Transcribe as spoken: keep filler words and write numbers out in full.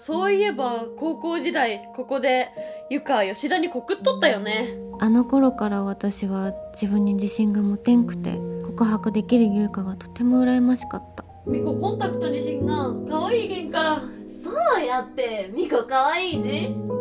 そういえば高校時代ここでゆか吉田に告っとったよね。あの頃から私は自分に自信が持てんくて、告白できるゆかがとても羨ましかった。みこコンタクトにしんがかわいいげんから。そうやってみこかわいいじ。